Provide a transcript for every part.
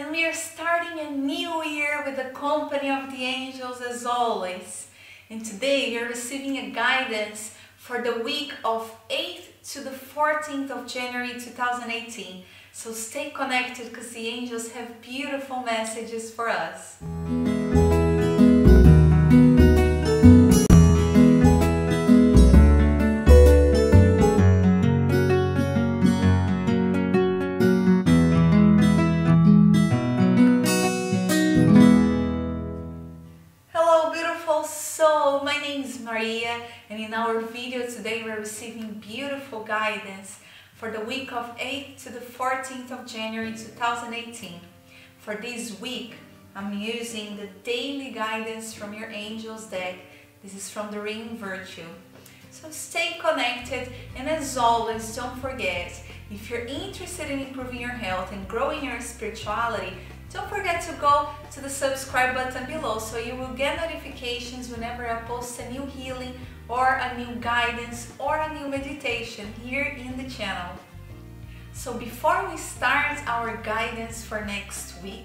And we are starting a new year with the company of the angels as always. And today you're receiving a guidance for the week of 8th to the 14th of January 2018. So stay connected because the angels have beautiful messages for us. And in our video today we're receiving beautiful guidance for the week of 8th to the 14th of January 2018. For this week I'm using the Daily Guidance from Your Angels Deck. This is from Doreen Virtue. So stay connected, and as always don't forget, if you're interested in improving your health and growing your spirituality, don't forget to go to the subscribe button below so you will get notifications whenever I post a new healing or a new guidance or a new meditation here in the channel. So before we start our guidance for next week,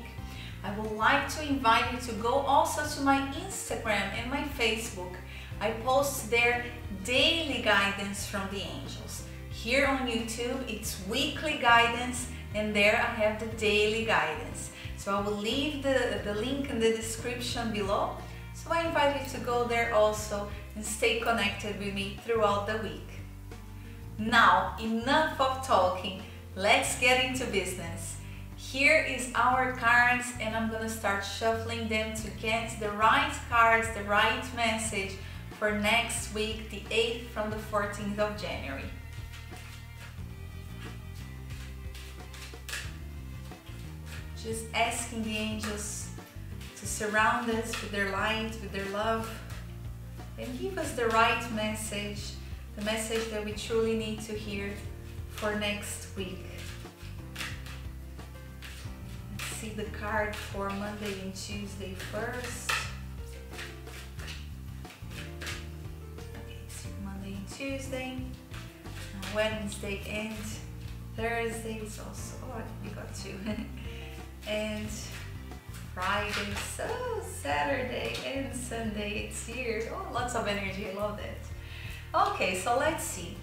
I would like to invite you to go also to my Instagram and my Facebook. I post there daily guidance from the angels. Here on YouTube it's weekly guidance, and there I have the daily guidance. So I will leave the link in the description below. So I invite you to go there also and stay connected with me throughout the week. Now, enough of talking, let's get into business. Here is our cards, and I'm gonna start shuffling them to get the right cards, the right message for next week, the 8th from the 14th of January. Just asking the angels to surround us with their light, with their love, and give us the right message, the message that we truly need to hear for next week. Let's see the card for Monday and Tuesday first. Okay, so Monday and Tuesday, and Wednesday and Thursday is also, oh, we got two. And Friday, so Saturday and Sunday, it's here. Oh, lots of energy, I love that. Okay, so let's see.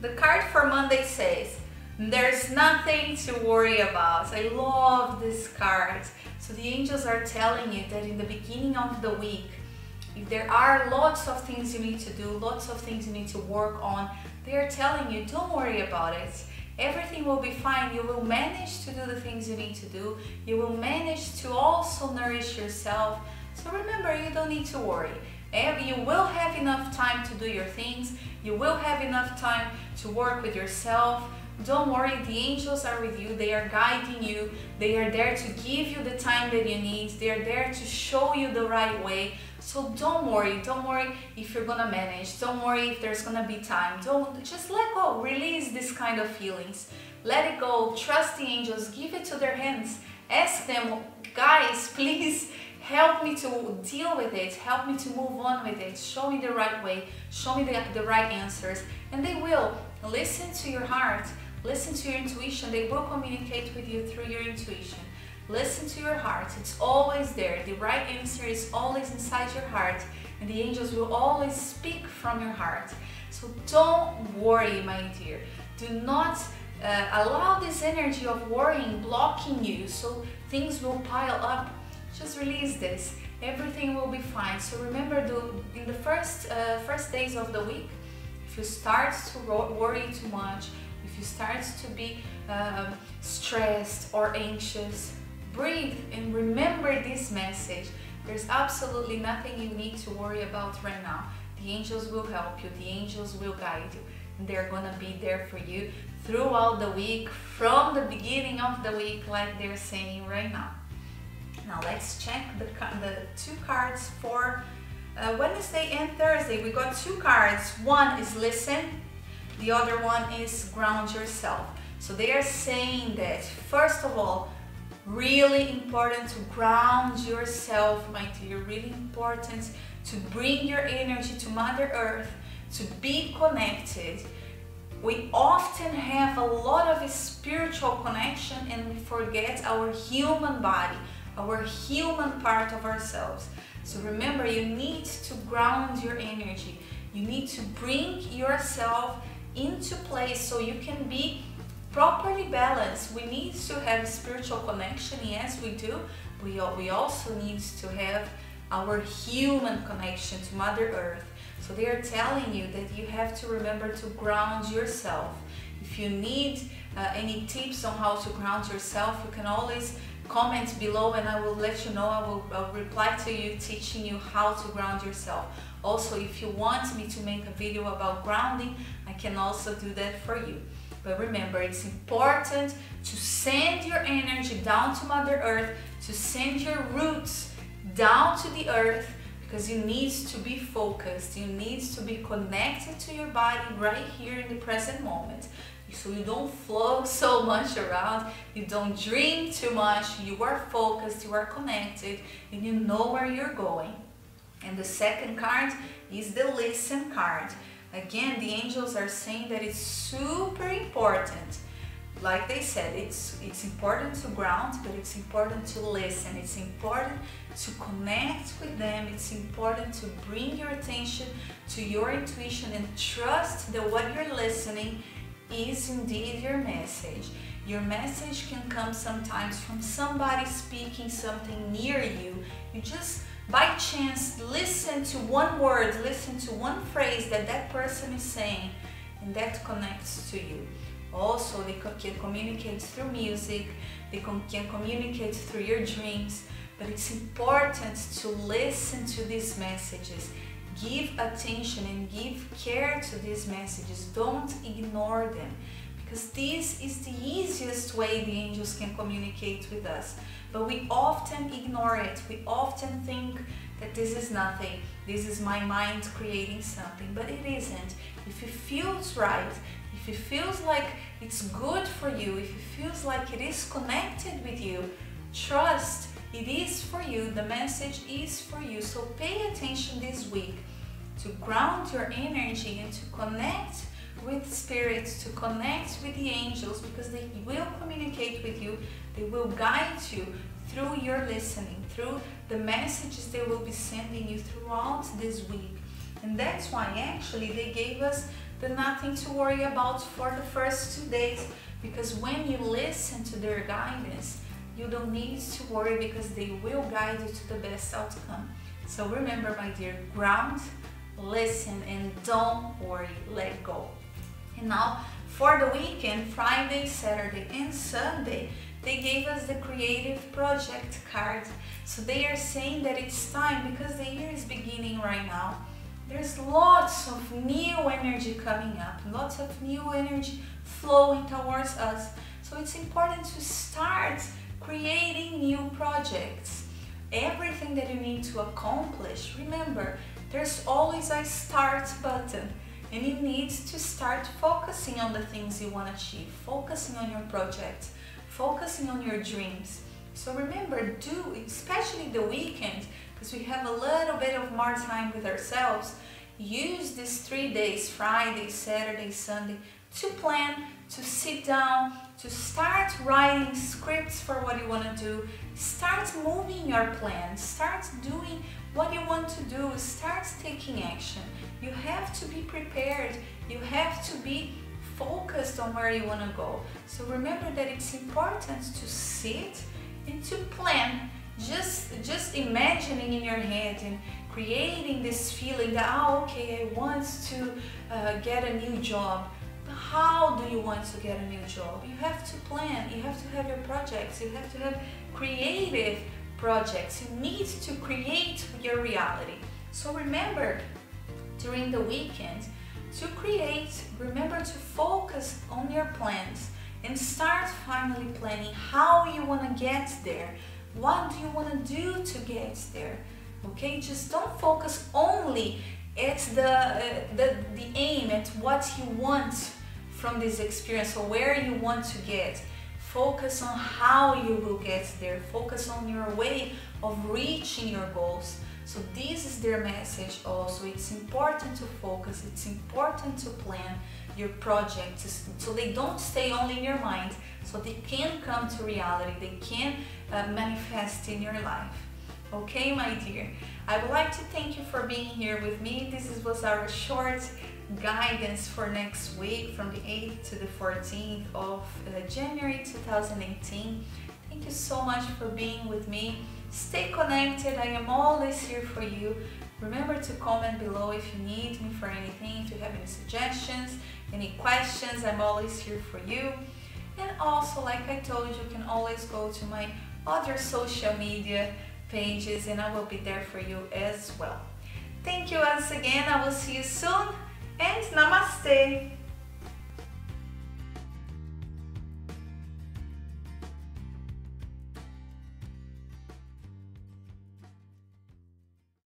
The card for Monday says, there's nothing to worry about. I love this card. So the angels are telling you that in the beginning of the week, if there are lots of things you need to do, lots of things you need to work on, they are telling you, don't worry about it. Everything will be fine. You will manage to do the things you need to do. You will manage to also nourish yourself. So remember, you don't need to worry. You will have enough time to do your things. You will have enough time to work with yourself. Don't worry, the angels are with you. They are guiding you. They are there to give you the time that you need. They are there to show you the right way. So don't worry. Don't worry if you're gonna manage. Don't worry if there's gonna be time. Don't, just let go. Release this kind of feelings. Let it go. Trust the angels. Give it to their hands. Ask them, guys, please help me to deal with it. Help me to move on with it. Show me the right way. Show me the right answers. And they will. Listen to your heart. Listen to your intuition. They will communicate with you through your intuition. Listen to your heart. It's always there. The right answer is always inside your heart, and the angels will always speak from your heart. So don't worry, my dear. Do not allow this energy of worrying blocking you, so things will pile up. Just release this. Everything will be fine. So remember, in the first days of the week, if you start to worry too much, if you start to be stressed or anxious, breathe and remember this message. There's absolutely nothing you need to worry about right now. The angels will help you. The angels will guide you. And they're gonna be there for you throughout the week, from the beginning of the week, like they're saying right now. Now let's check the two cards for Wednesday and Thursday. We got two cards. One is listen. The other one is ground yourself. So they are saying that, first of all, really important to ground yourself, my dear. Really important to bring your energy to Mother Earth, to be connected. We often have a lot of spiritual connection and we forget our human body, our human part of ourselves. So remember, you need to ground your energy. You need to bring yourself into place so you can be properly balanced. We need to have spiritual connection, yes we do. We also need to have our human connection to Mother Earth. So they are telling you that you have to remember to ground yourself. If you need any tips on how to ground yourself, you can always comment below and I will let you know. I will reply to you teaching you how to ground yourself. Also, if you want me to make a video about grounding, I can also do that for you. But remember, it's important to send your energy down to Mother Earth, to send your roots down to the earth, because you need to be focused, you need to be connected to your body right here in the present moment. So you don't float so much around, you don't dream too much, you are focused, you are connected, and you know where you're going. And the second card is the Listen card. Again, the angels are saying that it's super important. Like they said, it's important to ground, but it's important to listen. It's important to connect with them. It's important to bring your attention to your intuition and trust that what you're listening is indeed your message. Your message can come sometimes from somebody speaking something near you. You just by chance listen to one word, listen to one phrase that that person is saying, and that connects to you. Also, they can communicate through music, they can communicate through your dreams, but it's important to listen to these messages. Give attention and give care to these messages. Don't ignore them, because this is the easiest way the angels can communicate with us. But we often ignore it, we often think that this is nothing, this is my mind creating something, but it isn't. If it feels right, if it feels like it's good for you, if it feels like it is connected with you, trust it is for you, the message is for you. So pay attention this week to ground your energy and to connect with spirits, to connect with the angels, because they will communicate with you, they will guide you through your listening, through the messages they will be sending you throughout this week. And that's why actually they gave us the nothing to worry about for the first 2 days, because when you listen to their guidance, you don't need to worry, because they will guide you to the best outcome. So remember, my dear, ground, listen, and don't worry, let go. And now for the weekend, Friday, Saturday, and Sunday, they gave us the Creative Project card. So they are saying that it's time, because the year is beginning right now. There's lots of new energy coming up, lots of new energy flowing towards us. So it's important to start creating new projects. Everything that you need to accomplish, remember, there's always a start button. And you need to start focusing on the things you want to achieve, focusing on your projects, focusing on your dreams. So remember, especially the weekend, because we have a little bit of more time with ourselves, use these 3 days, Friday, Saturday, Sunday, to plan, to sit down, to start writing scripts for what you want to do, start moving your plan, start doing what you want to do, start taking action. You have to be prepared, you have to be focused on where you want to go. So remember that it's important to sit and to plan, just imagining in your head and creating this feeling that, oh, okay, I want to get a new job. But how do you want to get a new job? You have to plan, you have to have your projects, you have to have creative projects, you need to create your reality. So remember, during the weekend, to create, remember to focus on your plans and start finally planning how you want to get there. What do you want to do to get there? Okay, just don't focus only at the aim, at what you want from this experience or where you want to get. Focus on how you will get there. Focus on your way of reaching your goals. So this is their message also. It's important to focus, it's important to plan your projects so they don't stay only in your mind, so they can come to reality, they can manifest in your life. Okay, my dear, I would like to thank you for being here with me. This was our short guidance for next week, from the 8th to the 14th of January 2018. Thank you so much for being with me. Stay connected, I am always here for you. Remember to comment below if you need me for anything, if you have any suggestions, any questions, I'm always here for you. And also, like I told you, you can always go to my other social media pages and I will be there for you as well. Thank you once again, I will see you soon, and namaste!